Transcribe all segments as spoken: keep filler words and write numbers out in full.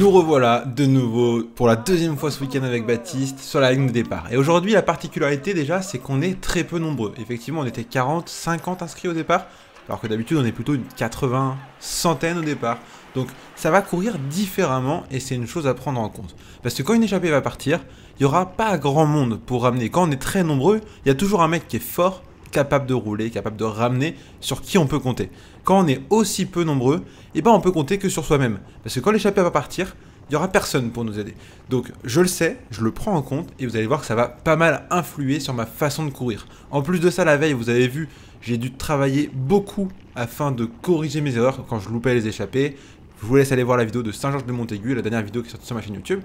Nous revoilà de nouveau pour la deuxième fois ce week-end avec Baptiste sur la ligne de départ. Et aujourd'hui la particularité déjà c'est qu'on est très peu nombreux. Effectivement on était quarante, cinquante inscrits au départ, alors que d'habitude on est plutôt une quatre-vingtaine, centaine au départ. Donc ça va courir différemment et c'est une chose à prendre en compte. Parce que quand une échappée va partir, il n'y aura pas grand monde pour ramener. Quand on est très nombreux, il y a toujours un mec qui est fort, capable de rouler, capable de ramener, sur qui on peut compter. Quand on est aussi peu nombreux, eh ben on peut compter que sur soi-même. Parce que quand l'échappée va partir, il n'y aura personne pour nous aider. Donc je le sais, je le prends en compte et vous allez voir que ça va pas mal influer sur ma façon de courir. En plus de ça, la veille, vous avez vu, j'ai dû travailler beaucoup afin de corriger mes erreurs quand je loupais les échappées. Je vous laisse aller voir la vidéo de Saint-Georges de Montaigu, la dernière vidéo qui est sortie sur ma chaîne YouTube.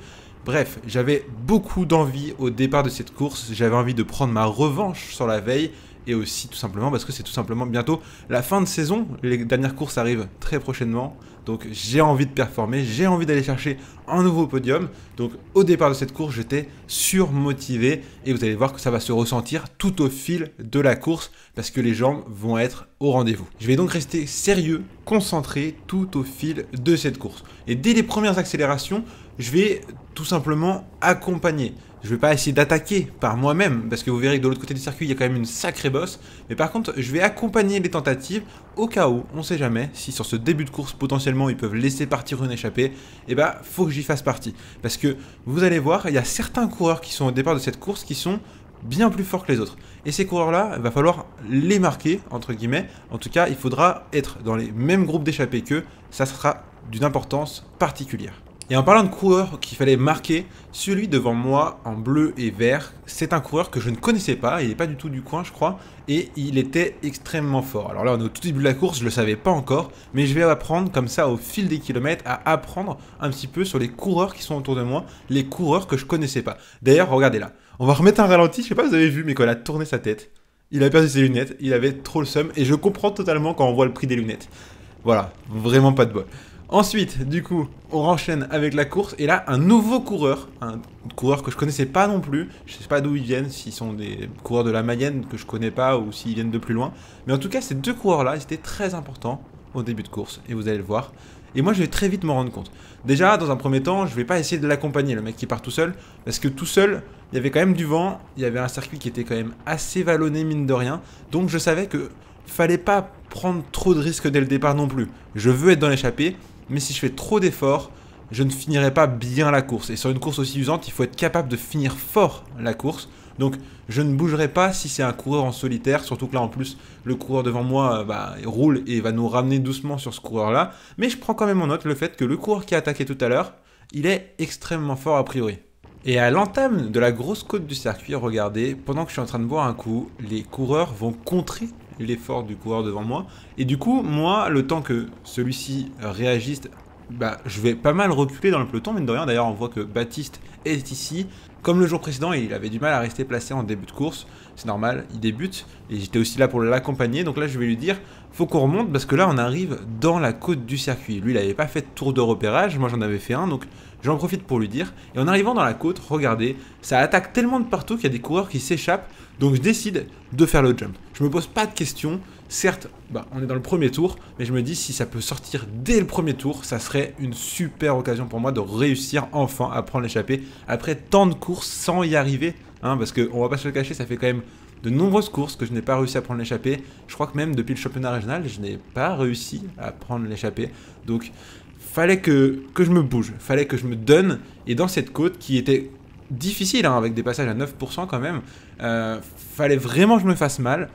Bref, j'avais beaucoup d'envie au départ de cette course, j'avais envie de prendre ma revanche sur la veille. Et aussi tout simplement parce que c'est tout simplement bientôt la fin de saison, les dernières courses arrivent très prochainement, donc j'ai envie de performer, j'ai envie d'aller chercher un nouveau podium. Donc au départ de cette course j'étais surmotivé et vous allez voir que ça va se ressentir tout au fil de la course parce que les jambes vont être au rendez-vous. Je vais donc rester sérieux, concentré tout au fil de cette course et dès les premières accélérations je vais tout simplement accompagner. Je vais pas essayer d'attaquer par moi-même, parce que vous verrez que de l'autre côté du circuit, il y a quand même une sacrée bosse. Mais par contre, je vais accompagner les tentatives, au cas où, on sait jamais, si sur ce début de course, potentiellement, ils peuvent laisser partir une échappée, et bah, faut que j'y fasse partie. Parce que, vous allez voir, il y a certains coureurs qui sont au départ de cette course, qui sont bien plus forts que les autres. Et ces coureurs-là, il va falloir les marquer, entre guillemets. En tout cas, il faudra être dans les mêmes groupes d'échappés qu'eux, ça sera d'une importance particulière. Et en parlant de coureurs qu'il fallait marquer, celui devant moi en bleu et vert, c'est un coureur que je ne connaissais pas, il n'est pas du tout du coin je crois, et il était extrêmement fort. Alors là on est au tout début de la course, je ne le savais pas encore, mais je vais apprendre comme ça au fil des kilomètres à apprendre un petit peu sur les coureurs qui sont autour de moi, les coureurs que je connaissais pas. D'ailleurs regardez là, on va remettre un ralenti, je sais pas si vous avez vu mais quand il a tourné sa tête, il a perdu ses lunettes, il avait trop le seum, et je comprends totalement quand on voit le prix des lunettes. Voilà, vraiment pas de bol. Ensuite, du coup, on enchaîne avec la course, et là, un nouveau coureur, un coureur que je connaissais pas non plus, je sais pas d'où ils viennent, s'ils sont des coureurs de la Mayenne que je connais pas, ou s'ils viennent de plus loin, mais en tout cas, ces deux coureurs-là, ils étaient très importants au début de course, et vous allez le voir, et moi, je vais très vite m'en rendre compte. Déjà, dans un premier temps, je vais pas essayer de l'accompagner, le mec qui part tout seul, parce que tout seul, il y avait quand même du vent, il y avait un circuit qui était quand même assez vallonné, mine de rien, donc je savais que fallait pas prendre trop de risques dès le départ non plus, je veux être dans l'échappée, mais si je fais trop d'efforts, je ne finirai pas bien la course. Et sur une course aussi usante, il faut être capable de finir fort la course. Donc je ne bougerai pas si c'est un coureur en solitaire, surtout que là en plus, le coureur devant moi bah, roule et va nous ramener doucement sur ce coureur-là. Mais je prends quand même en note le fait que le coureur qui a attaqué tout à l'heure, il est extrêmement fort a priori. Et à l'entame de la grosse côte du circuit, regardez, pendant que je suis en train de boire un coup, les coureurs vont contrer l'effort du coureur devant moi, et du coup, moi, le temps que celui-ci réagisse, bah, je vais pas mal reculer dans le peloton, mine de rien. D'ailleurs, on voit que Baptiste est ici. Comme le jour précédent, il avait du mal à rester placé en début de course, c'est normal, il débute, et j'étais aussi là pour l'accompagner, donc là, je vais lui dire, faut qu'on remonte, parce que là, on arrive dans la côte du circuit. Lui, il n'avait pas fait de tour de repérage, moi, j'en avais fait un, donc j'en profite pour lui dire, et en arrivant dans la côte, regardez, ça attaque tellement de partout qu'il y a des coureurs qui s'échappent, donc je décide de faire le jump. Je me pose pas de questions, certes, bah, on est dans le premier tour, mais je me dis si ça peut sortir dès le premier tour, ça serait une super occasion pour moi de réussir enfin à prendre l'échappée après tant de courses sans y arriver, hein, parce qu'on va pas se le cacher, ça fait quand même de nombreuses courses que je n'ai pas réussi à prendre l'échappée. Je crois que même depuis le championnat régional, je n'ai pas réussi à prendre l'échappée, donc fallait que, que je me bouge, fallait que je me donne, et dans cette côte qui était difficile, hein, avec des passages à neuf pour cent quand même, euh, fallait vraiment que je me fasse mal,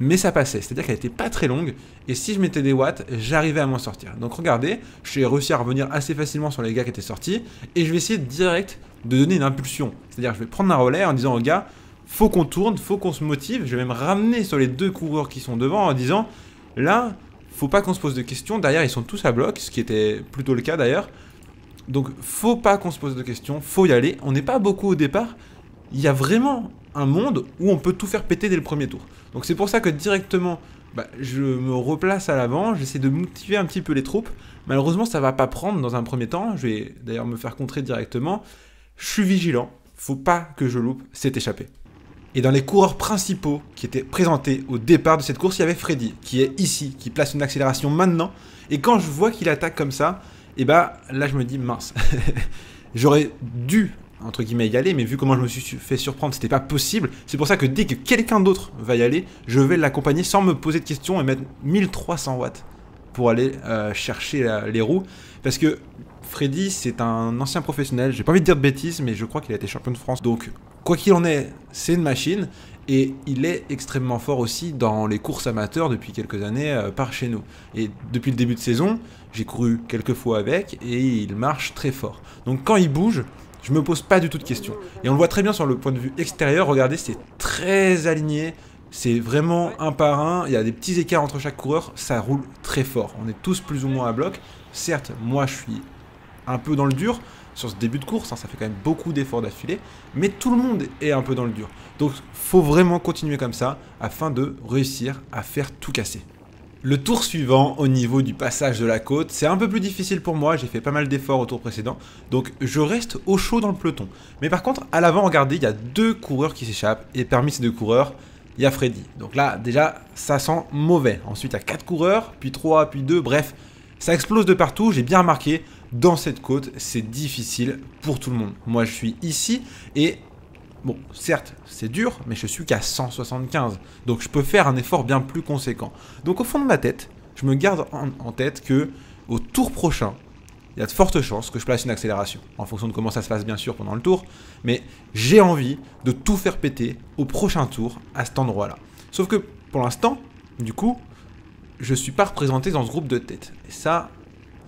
mais ça passait, c'est-à-dire qu'elle n'était pas très longue, et si je mettais des watts, j'arrivais à m'en sortir. Donc regardez, j'ai réussi à revenir assez facilement sur les gars qui étaient sortis, et je vais essayer direct de donner une impulsion, c'est-à-dire je vais prendre un relais en disant aux gars, faut qu'on tourne, faut qu'on se motive, je vais même ramener sur les deux coureurs qui sont devant en disant, là, faut pas qu'on se pose de questions, derrière ils sont tous à bloc, ce qui était plutôt le cas d'ailleurs, donc faut pas qu'on se pose de questions, faut y aller, on n'est pas beaucoup au départ, il y a vraiment un monde où on peut tout faire péter dès le premier tour. Donc c'est pour ça que directement, bah, je me replace à l'avant, j'essaie de motiver un petit peu les troupes, malheureusement ça va pas prendre dans un premier temps, je vais d'ailleurs me faire contrer directement, je suis vigilant, faut pas que je loupe cette échappée. Et dans les coureurs principaux qui étaient présentés au départ de cette course, il y avait Freddy, qui est ici, qui place une accélération maintenant, et quand je vois qu'il attaque comme ça, et bah là je me dis mince, j'aurais dû entre guillemets y aller, mais vu comment je me suis fait surprendre, c'était pas possible. C'est pour ça que dès que quelqu'un d'autre va y aller, je vais l'accompagner sans me poser de questions et mettre mille trois cents watts pour aller euh, chercher la, les roues, parce que Freddy c'est un ancien professionnel, j'ai pas envie de dire de bêtises, mais je crois qu'il a été champion de France, donc quoi qu'il en est, c'est une machine. Et il est extrêmement fort aussi dans les courses amateurs depuis quelques années euh, par chez nous. Et depuis le début de saison, j'ai couru quelques fois avec et il marche très fort. Donc quand il bouge, je me pose pas du tout de questions. Et on le voit très bien sur le point de vue extérieur, regardez, c'est très aligné. C'est vraiment un par un, il y a des petits écarts entre chaque coureur, ça roule très fort. On est tous plus ou moins à bloc. Certes, moi je suis un peu dans le dur sur ce début de course, hein, ça fait quand même beaucoup d'efforts d'affilée, mais tout le monde est un peu dans le dur. Donc faut vraiment continuer comme ça afin de réussir à faire tout casser. Le tour suivant au niveau du passage de la côte, c'est un peu plus difficile pour moi, j'ai fait pas mal d'efforts au tour précédent, donc je reste au chaud dans le peloton. Mais par contre, à l'avant, regardez, il y a deux coureurs qui s'échappent, et parmi ces deux coureurs, il y a Freddy. Donc là, déjà, ça sent mauvais. Ensuite, il y a quatre coureurs, puis trois, puis deux, bref, ça explose de partout, j'ai bien remarqué. Dans cette côte, c'est difficile pour tout le monde. Moi, je suis ici et, bon, certes, c'est dur, mais je suis qu'à cent soixante-quinze. Donc, je peux faire un effort bien plus conséquent. Donc, au fond de ma tête, je me garde en, en tête que au tour prochain, il y a de fortes chances que je place une accélération. En fonction de comment ça se passe, bien sûr, pendant le tour. Mais j'ai envie de tout faire péter au prochain tour à cet endroit-là. Sauf que, pour l'instant, du coup, je ne suis pas représenté dans ce groupe de tête. Et ça...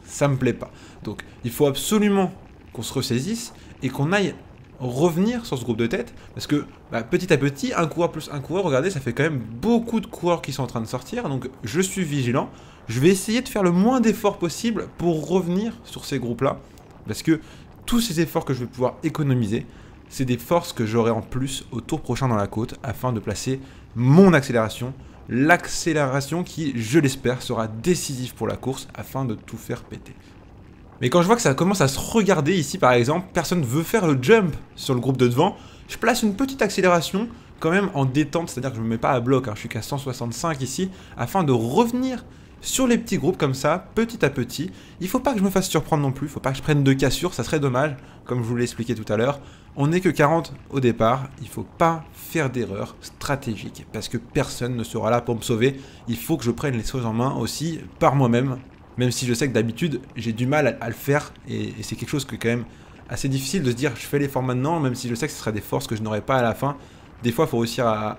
ça me plaît pas. Donc il faut absolument qu'on se ressaisisse et qu'on aille revenir sur ce groupe de tête, parce que bah, petit à petit, un coureur plus un coureur, regardez, ça fait quand même beaucoup de coureurs qui sont en train de sortir, donc je suis vigilant, je vais essayer de faire le moins d'efforts possible pour revenir sur ces groupes-là, parce que tous ces efforts que je vais pouvoir économiser, c'est des forces que j'aurai en plus au tour prochain dans la côte, afin de placer mon accélération, l'accélération qui, je l'espère, sera décisive pour la course afin de tout faire péter. Mais quand je vois que ça commence à se regarder ici, par exemple, personne ne veut faire le jump sur le groupe de devant, je place une petite accélération quand même en détente, c'est-à-dire que je ne me mets pas à bloc, hein, je suis qu'à cent soixante-cinq ici, afin de revenir sur les petits groupes comme ça, petit à petit. Il ne faut pas que je me fasse surprendre non plus, il ne faut pas que je prenne de cassure, ça serait dommage, comme je vous l'ai expliqué tout à l'heure. On n'est que quarante au départ, il ne faut pas faire d'erreur stratégique, parce que personne ne sera là pour me sauver. Il faut que je prenne les choses en main aussi par moi-même, même si je sais que d'habitude j'ai du mal à, à le faire, et, et c'est quelque chose que quand même assez difficile de se dire je fais l'effort maintenant, même si je sais que ce sera des forces que je n'aurai pas à la fin. Des fois il faut réussir à,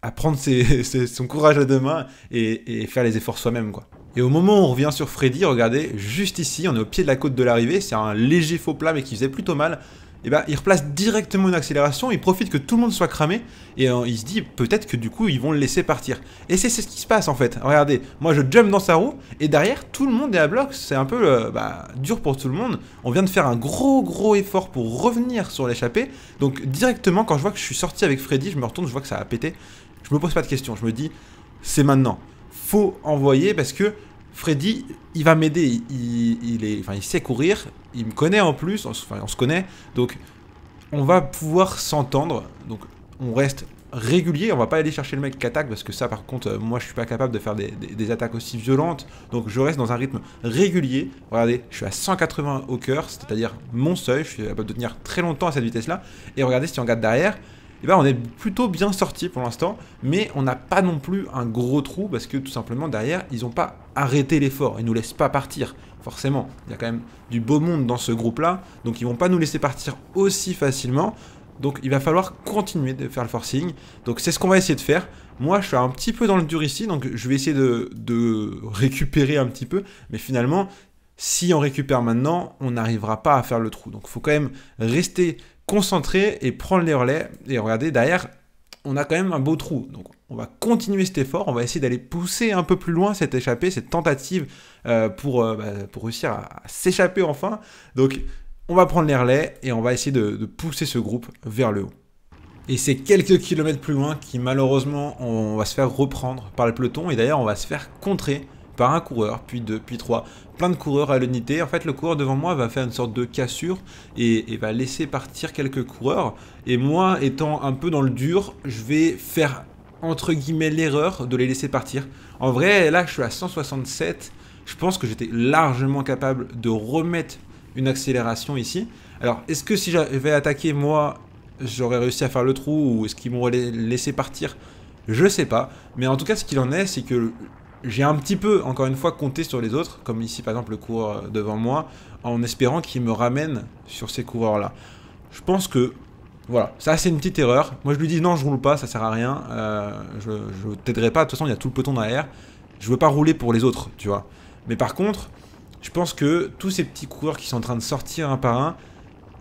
à prendre ses, ses, son courage à deux mains et, et faire les efforts soi-même, quoi. Et au moment où on revient sur Freddy, regardez, juste ici, on est au pied de la côte de l'arrivée, c'est un léger faux plat mais qui faisait plutôt mal. Et bah, il replace directement une accélération, il profite que tout le monde soit cramé, et euh, il se dit peut-être que du coup ils vont le laisser partir. Et c'est ce qui se passe en fait, regardez, moi je jump dans sa roue, et derrière tout le monde est à bloc, c'est un peu euh, bah, dur pour tout le monde. On vient de faire un gros gros effort pour revenir sur l'échappée, donc directement quand je vois que je suis sorti avec Freddy, je me retourne, je vois que ça a pété, je me pose pas de questions, je me dis c'est maintenant, faut envoyer parce que Freddy, il va m'aider, il, il, il, enfin, il sait courir, il me connaît en plus, on, enfin, on se connaît, donc on va pouvoir s'entendre, donc on reste régulier, on va pas aller chercher le mec qui attaque, parce que ça par contre, euh, moi je suis pas capable de faire des, des, des attaques aussi violentes, donc je reste dans un rythme régulier, regardez, je suis à cent quatre-vingts au cœur, c'est-à-dire mon seuil, je suis capable de tenir très longtemps à cette vitesse-là, et regardez si on regarde derrière, eh ben, on est plutôt bien sorti pour l'instant, mais on n'a pas non plus un gros trou parce que tout simplement derrière, ils n'ont pas arrêté l'effort, ils ne nous laissent pas partir, forcément. Il y a quand même du beau monde dans ce groupe-là, donc ils ne vont pas nous laisser partir aussi facilement, donc il va falloir continuer de faire le forcing, donc c'est ce qu'on va essayer de faire. Moi, je suis un petit peu dans le dur ici, donc je vais essayer de, de récupérer un petit peu, mais finalement, si on récupère maintenant, on n'arrivera pas à faire le trou, donc il faut quand même rester concentrer et prendre les relais. Et regardez, derrière, on a quand même un beau trou. Donc, on va continuer cet effort. On va essayer d'aller pousser un peu plus loin cette échappée, cette tentative euh, pour, euh, bah, pour réussir à, à s'échapper enfin. Donc, on va prendre les relais et on va essayer de, de pousser ce groupe vers le haut. Et c'est quelques kilomètres plus loin qui, malheureusement, on va se faire reprendre par le peloton. Et d'ailleurs, on va se faire contrer par un coureur, puis deux, puis trois, plein de coureurs à l'unité. En fait, le coureur devant moi va faire une sorte de cassure et, et va laisser partir quelques coureurs. Et moi, étant un peu dans le dur, je vais faire, entre guillemets, l'erreur de les laisser partir. En vrai, là, je suis à cent soixante-sept. je pense que j'étais largement capable de remettre une accélération ici. Alors, est-ce que si j'avais attaqué, moi, j'aurais réussi à faire le trou, ou est-ce qu'ils m'auraient laissé partir? Je sais pas. Mais en tout cas, ce qu'il en est, c'est que j'ai un petit peu, encore une fois, compté sur les autres, comme ici, par exemple, le coureur devant moi, en espérant qu'ils me ramènent sur ces coureurs-là. Je pense que, voilà, ça, c'est une petite erreur. Moi, je lui dis, non, je roule pas, ça sert à rien, euh, je, je t'aiderai pas, de toute façon, il y a tout le peloton derrière. Je veux pas rouler pour les autres, tu vois. Mais par contre, je pense que tous ces petits coureurs qui sont en train de sortir un par un,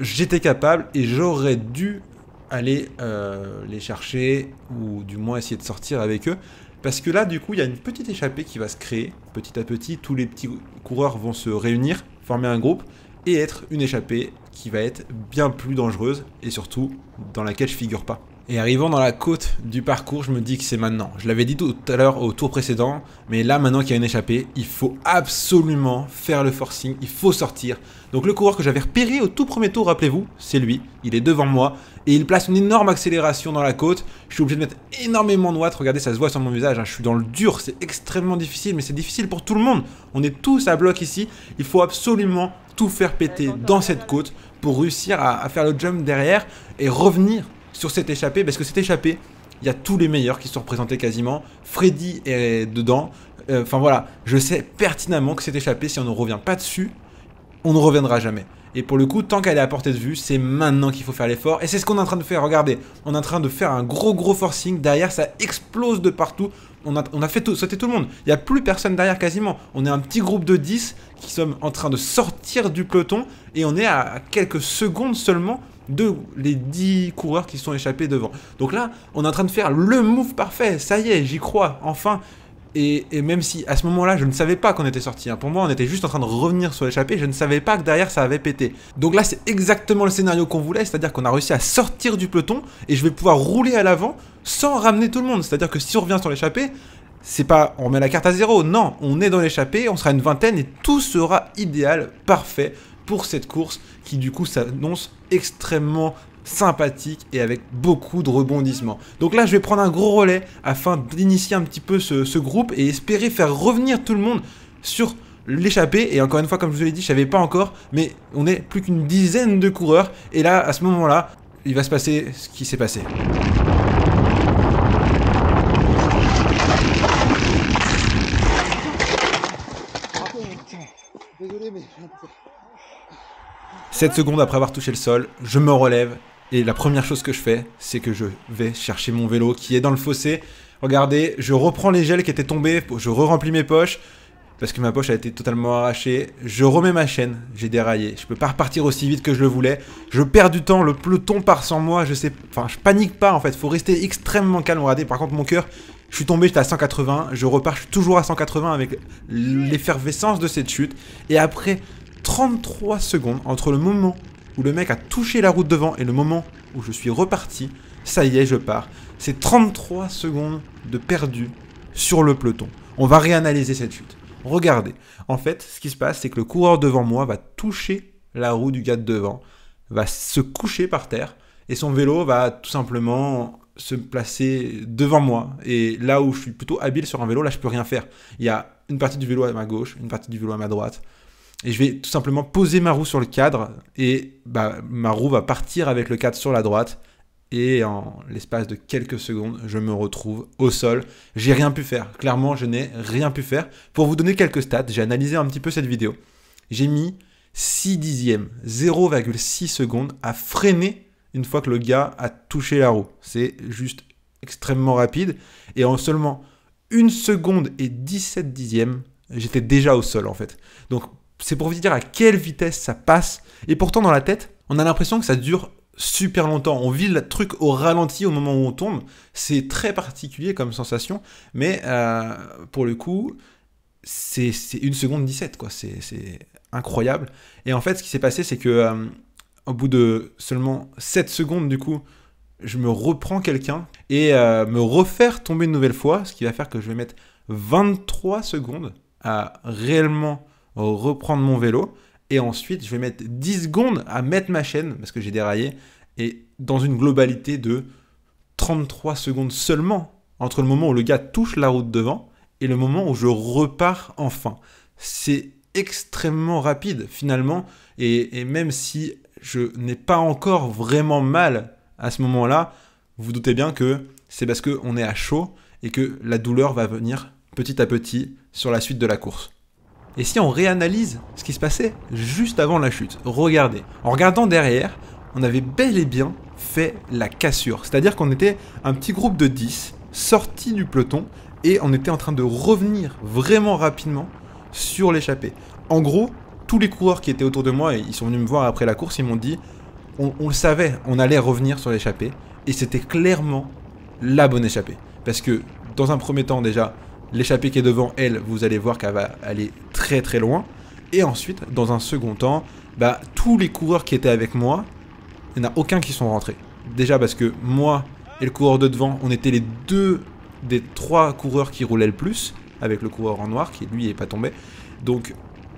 j'étais capable et j'aurais dû aller euh, les chercher, ou du moins essayer de sortir avec eux. Parce que là, du coup, il y a une petite échappée qui va se créer. Petit à petit, tous les petits coureurs vont se réunir, former un groupe, et être une échappée qui va être bien plus dangereuse, et surtout, dans laquelle je figure pas. Et arrivant dans la côte du parcours, je me dis que c'est maintenant. Je l'avais dit tout à l'heure au tour précédent, mais là, maintenant qu'il y a une échappée, il faut absolument faire le forcing, il faut sortir. Donc le coureur que j'avais repéré au tout premier tour, rappelez-vous, c'est lui, il est devant moi, et il place une énorme accélération dans la côte. Je suis obligé de mettre énormément de watts, regardez, ça se voit sur mon visage, hein. Je suis dans le dur, c'est extrêmement difficile, mais c'est difficile pour tout le monde. On est tous à bloc ici, il faut absolument tout faire péter dans cette côte pour réussir à, à faire le jump derrière et revenir sur cette échappée, parce que cette échappée, il y a tous les meilleurs qui sont représentés quasiment. Freddy est dedans. Enfin euh, voilà, je sais pertinemment que cette échappée, si on ne revient pas dessus, on ne reviendra jamais. Et pour le coup, tant qu'elle est à portée de vue, c'est maintenant qu'il faut faire l'effort. Et c'est ce qu'on est en train de faire, regardez. On est en train de faire un gros gros forcing. Derrière, ça explose de partout. On a, on a fait tout, sauter tout le monde. Il n'y a plus personne derrière quasiment. On est un petit groupe de dix qui sommes en train de sortir du peloton. Et on est à quelques secondes seulement de les dix coureurs qui sont échappés devant. Donc là, on est en train de faire le move parfait. Ça y est, j'y crois, enfin. Et, et même si à ce moment-là, je ne savais pas qu'on était sorti. Hein. Pour moi, on était juste en train de revenir sur l'échappée. Je ne savais pas que derrière, ça avait pété. Donc là, c'est exactement le scénario qu'on voulait. C'est-à-dire qu'on a réussi à sortir du peloton et je vais pouvoir rouler à l'avant sans ramener tout le monde. C'est-à-dire que si on revient sur l'échappée, c'est pas on met la carte à zéro. Non, on est dans l'échappée, on sera une vingtaine et tout sera idéal, parfait pour cette course qui du coup s'annonce extrêmement sympathique et avec beaucoup de rebondissements. Donc là, je vais prendre un gros relais afin d'initier un petit peu ce, ce groupe et espérer faire revenir tout le monde sur l'échappée. Et encore une fois, comme je vous l'ai dit, je savais pas encore, mais on est plus qu'une dizaine de coureurs. Et là, à ce moment-là, il va se passer ce qui s'est passé. Désolé, mais... sept secondes après avoir touché le sol, je me relève et la première chose que je fais, c'est que je vais chercher mon vélo qui est dans le fossé. Regardez, je reprends les gels qui étaient tombés, je re-remplis mes poches parce que ma poche a été totalement arrachée. Je remets ma chaîne, j'ai déraillé, je peux pas repartir aussi vite que je le voulais. Je perds du temps, le peloton part sans moi, je sais, enfin je panique pas en fait, faut rester extrêmement calme. Regardez, par contre mon cœur, je suis tombé, j'étais à cent quatre-vingts, je repars, je suis toujours à cent quatre-vingts avec l'effervescence de cette chute et après trente-trois secondes entre le moment où le mec a touché la route devant et le moment où je suis reparti, ça y est, je pars. C'est trente-trois secondes de perdu sur le peloton. On va réanalyser cette chute. Regardez, en fait, ce qui se passe, c'est que le coureur devant moi va toucher la roue du gars de devant, va se coucher par terre et son vélo va tout simplement se placer devant moi. Et là où je suis plutôt habile sur un vélo, là, je peux rien faire. Il y a une partie du vélo à ma gauche, une partie du vélo à ma droite. Et je vais tout simplement poser ma roue sur le cadre et bah, ma roue va partir avec le cadre sur la droite. Et en l'espace de quelques secondes, je me retrouve au sol. J'ai rien pu faire. Clairement, je n'ai rien pu faire. Pour vous donner quelques stats, j'ai analysé un petit peu cette vidéo. J'ai mis six dixièmes, zéro virgule six secondes à freiner une fois que le gars a touché la roue. C'est juste extrêmement rapide. Et en seulement une seconde et dix-sept dixièmes, j'étais déjà au sol en fait. Donc, c'est pour vous dire à quelle vitesse ça passe. Et pourtant, dans la tête, on a l'impression que ça dure super longtemps. On vit le truc au ralenti au moment où on tombe. C'est très particulier comme sensation. Mais euh, pour le coup, c'est une seconde dix-sept, quoi. C'est incroyable. Et en fait, ce qui s'est passé, c'est que euh, au bout de seulement sept secondes, du coup, je me reprends quelqu'un et euh, me refaire tomber une nouvelle fois. Ce qui va faire que je vais mettre vingt-trois secondes à réellement reprendre mon vélo et ensuite je vais mettre dix secondes à mettre ma chaîne parce que j'ai déraillé et dans une globalité de trente-trois secondes seulement entre le moment où le gars touche la route devant et le moment où je repars enfin. c'est extrêmement rapide finalement, et, et même si je n'ai pas encore vraiment mal à ce moment-là, vous, vous doutez bien que c'est parce qu'on est à chaud et que la douleur va venir petit à petit sur la suite de la course. Et si on réanalyse ce qui se passait juste avant la chute, regardez, en regardant derrière, on avait bel et bien fait la cassure, c'est-à-dire qu'on était un petit groupe de dix sortis du peloton et on était en train de revenir vraiment rapidement sur l'échappée. En gros, tous les coureurs qui étaient autour de moi, et ils sont venus me voir après la course, ils m'ont dit, on, on le savait, on allait revenir sur l'échappée, et c'était clairement la bonne échappée. Parce que dans un premier temps déjà, l'échappée qui est devant elle, vous allez voir qu'elle va aller très très loin. Et ensuite, dans un second temps, bah, tous les coureurs qui étaient avec moi, il n'y en a aucun qui sont rentrés. Déjà parce que moi et le coureur de devant, on était les deux des trois coureurs qui roulaient le plus, avec le coureur en noir qui lui n'est pas tombé. Donc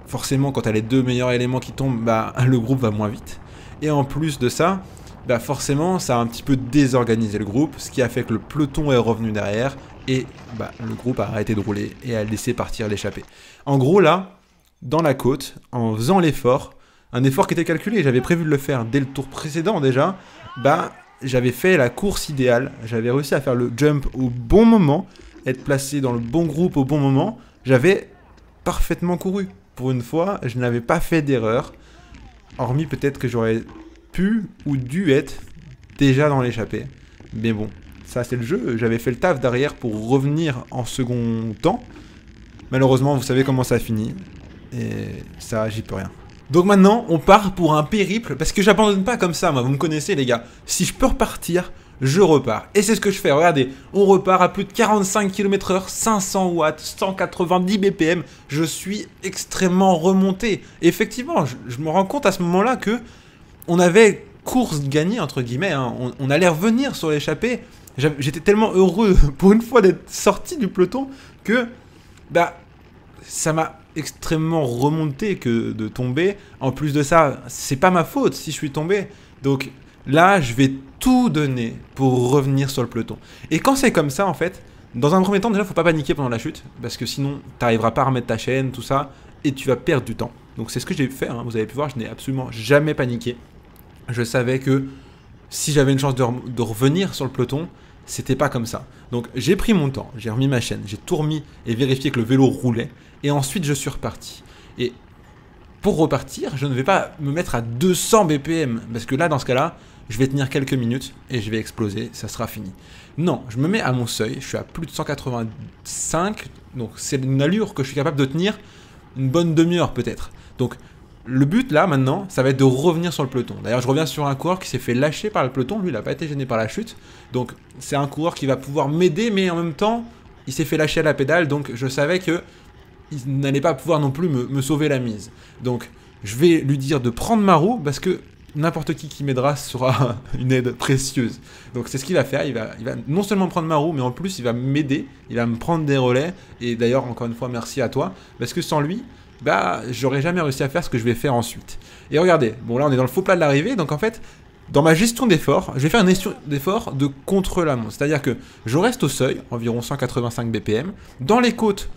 forcément, quand tu as les deux meilleurs éléments qui tombent, bah, le groupe va moins vite. Et en plus de ça, bah forcément ça a un petit peu désorganisé le groupe, ce qui a fait que le peloton est revenu derrière et bah, le groupe a arrêté de rouler et a laissé partir l'échappée. En gros là, dans la côte, en faisant l'effort, un effort qui était calculé, j'avais prévu de le faire dès le tour précédent déjà, bah j'avais fait la course idéale, j'avais réussi à faire le jump au bon moment, être placé dans le bon groupe au bon moment, j'avais parfaitement couru. Pour une fois, je n'avais pas fait d'erreur, hormis peut-être que j'aurais pu ou dû être déjà dans l'échappée. Mais bon, ça c'est le jeu, j'avais fait le taf derrière pour revenir en second temps. Malheureusement, vous savez comment ça finit, et ça, j'y peux rien. Donc maintenant, on part pour un périple, parce que j'abandonne pas comme ça, moi, vous me connaissez les gars. Si je peux repartir, je repars. Et c'est ce que je fais, regardez, on repart à plus de quarante-cinq kilomètres heure, cinq cents watts, cent quatre-vingt-dix B P M, je suis extrêmement remonté. Et effectivement, je, je me rends compte à ce moment-là que on avait course gagnée, entre guillemets, hein. on, on allait revenir sur l'échappée. J'étais tellement heureux pour une fois d'être sorti du peloton que bah, ça m'a extrêmement remonté que de tomber. En plus de ça, c'est pas ma faute si je suis tombé. Donc là, je vais tout donner pour revenir sur le peloton. Et quand c'est comme ça, en fait, dans un premier temps, déjà, faut pas paniquer pendant la chute, parce que sinon, t'arriveras pas à remettre ta chaîne, tout ça, et tu vas perdre du temps. Donc c'est ce que j'ai fait, hein. Vous avez pu voir, je n'ai absolument jamais paniqué. Je savais que si j'avais une chance de, re de revenir sur le peloton, c'était pas comme ça. Donc j'ai pris mon temps, j'ai remis ma chaîne, j'ai tout remis et vérifié que le vélo roulait. Et ensuite je suis reparti. Et pour repartir, je ne vais pas me mettre à deux cents B P M. Parce que là, dans ce cas-là, je vais tenir quelques minutes et je vais exploser, ça sera fini. Non, je me mets à mon seuil, je suis à plus de cent quatre-vingt-cinq. Donc c'est une allure que je suis capable de tenir une bonne demi-heure peut-être. Donc le but là maintenant, ça va être de revenir sur le peloton. D'ailleurs, je reviens sur un coureur qui s'est fait lâcher par le peloton. Lui, il n'a pas été gêné par la chute. Donc c'est un coureur qui va pouvoir m'aider, mais en même temps, il s'est fait lâcher à la pédale. Donc je savais que il n'allait pas pouvoir non plus me, me sauver la mise. Donc je vais lui dire de prendre ma roue, parce que n'importe qui qui m'aidera sera une aide précieuse. Donc c'est ce qu'il va faire, il va, il va non seulement prendre ma roue, mais en plus il va m'aider, il va me prendre des relais. Et d'ailleurs, encore une fois, merci à toi, parce que sans lui, bah, j'aurais jamais réussi à faire ce que je vais faire ensuite. Et regardez, bon là on est dans le faux plat de l'arrivée, donc en fait, dans ma gestion d'effort, je vais faire un gestion d'effort de contre-la-montre. C'est-à-dire que je reste au seuil, environ cent quatre-vingt-cinq B P M. Dans les côtes,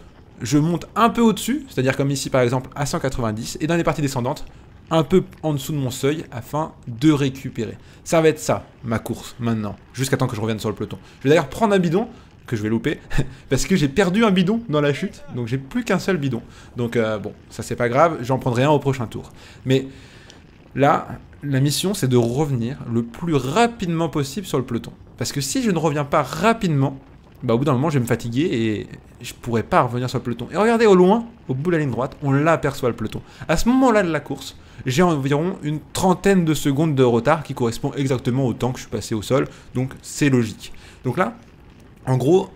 je monte un peu au-dessus, c'est-à-dire comme ici par exemple à cent quatre-vingt-dix. Et dans les parties descendantes, un peu en dessous de mon seuil afin de récupérer. Ça va être ça, ma course, maintenant, jusqu'à temps que je revienne sur le peloton. Je vais d'ailleurs prendre un bidon, que je vais louper, parce que j'ai perdu un bidon dans la chute, donc j'ai plus qu'un seul bidon. Donc euh, bon, ça c'est pas grave, j'en prendrai un au prochain tour. Mais là, la mission c'est de revenir le plus rapidement possible sur le peloton. Parce que si je ne reviens pas rapidement, bah au bout d'un moment je vais me fatiguer et je pourrai pas revenir sur le peloton. Et regardez au loin, au bout de la ligne droite, on l'aperçoit le peloton. À ce moment-là de la course, j'ai environ une trentaine de secondes de retard qui correspond exactement au temps que je suis passé au sol, donc c'est logique. Donc là, en gros,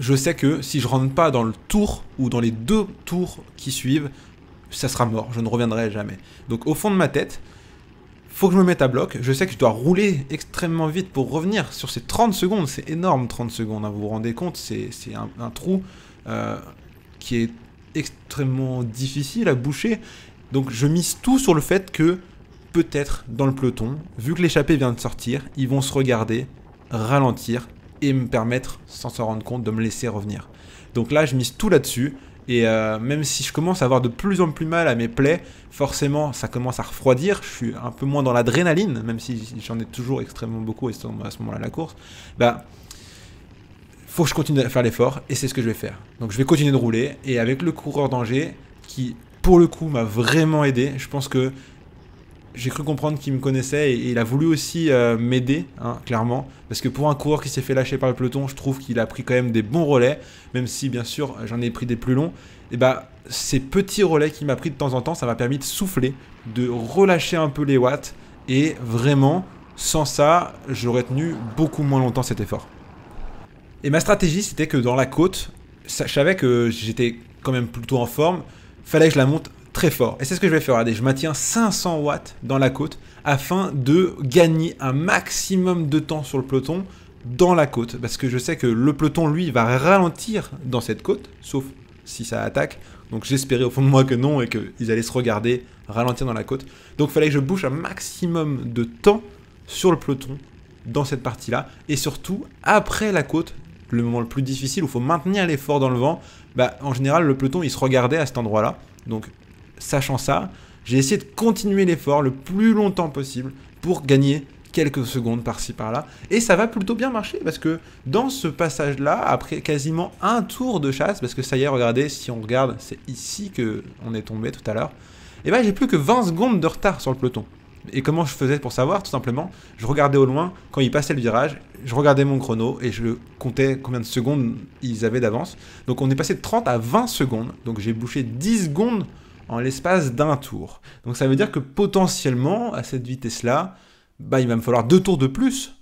je sais que si je rentre pas dans le tour ou dans les deux tours qui suivent, ça sera mort, je ne reviendrai jamais. Donc au fond de ma tête, faut que je me mette à bloc, je sais que je dois rouler extrêmement vite pour revenir sur ces trente secondes, c'est énorme trente secondes, hein, vous vous rendez compte, c'est un, un trou euh, qui est extrêmement difficile à boucher, donc je mise tout sur le fait que peut-être dans le peloton, vu que l'échappée vient de sortir, ils vont se regarder, ralentir et me permettre, sans s'en rendre compte, de me laisser revenir. Donc là je mise tout là-dessus Et euh, même si je commence à avoir de plus en plus mal à mes plaies, forcément ça commence à refroidir, je suis un peu moins dans l'adrénaline, même si j'en ai toujours extrêmement beaucoup à ce moment-là la course, bah faut que je continue à faire l'effort et c'est ce que je vais faire. Donc je vais continuer de rouler et avec le coureur d'Angers qui pour le coup m'a vraiment aidé, je pense que j'ai cru comprendre qu'il me connaissait et il a voulu aussi euh, m'aider, hein, clairement. Parce que pour un coureur qui s'est fait lâcher par le peloton, je trouve qu'il a pris quand même des bons relais. Même si, bien sûr, j'en ai pris des plus longs. Et bah, ces petits relais qu'il m'a pris de temps en temps, ça m'a permis de souffler, de relâcher un peu les watts. Et vraiment, sans ça, j'aurais tenu beaucoup moins longtemps cet effort. Et ma stratégie, c'était que dans la côte, je savais que j'étais quand même plutôt en forme. Fallait que je la monte très fort. Et c'est ce que je vais faire. Regardez, je maintiens cinq cents watts dans la côte afin de gagner un maximum de temps sur le peloton dans la côte. Parce que je sais que le peloton, lui, va ralentir dans cette côte, sauf si ça attaque. Donc j'espérais au fond de moi que non et qu'ils allaient se regarder ralentir dans la côte. Donc il fallait que je bouche un maximum de temps sur le peloton dans cette partie-là. Et surtout, après la côte, le moment le plus difficile où il faut maintenir l'effort dans le vent, bah, en général, le peloton, il se regardait à cet endroit-là. Donc, sachant ça, j'ai essayé de continuer l'effort le plus longtemps possible pour gagner quelques secondes par-ci par-là. Et ça va plutôt bien marcher parce que dans ce passage-là, après quasiment un tour de chasse, parce que ça y est, regardez, si on regarde, c'est ici qu'on est tombé tout à l'heure, et bien j'ai plus que vingt secondes de retard sur le peloton. Et comment je faisais pour savoir? Tout simplement, je regardais au loin, quand ils passaient le virage, je regardais mon chrono et je comptais combien de secondes ils avaient d'avance. Donc on est passé de trente à vingt secondes, donc j'ai bouché dix secondes en l'espace d'un tour. Donc ça veut dire que potentiellement, à cette vitesse-là, bah, il va me falloir deux tours de plus